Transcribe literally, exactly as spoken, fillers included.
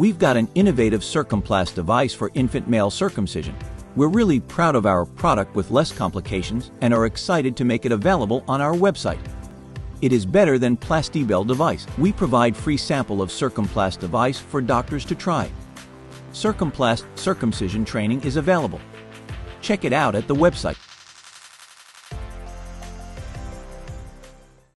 we've got an innovative Circumplast device for infant male circumcision. We're really proud of our product with less complications and are excited to make it available on our website. It is better than Plastibell device. We provide free sample of Circumplast device for doctors to try. Circumplast circumcision training is available. Check it out at the website.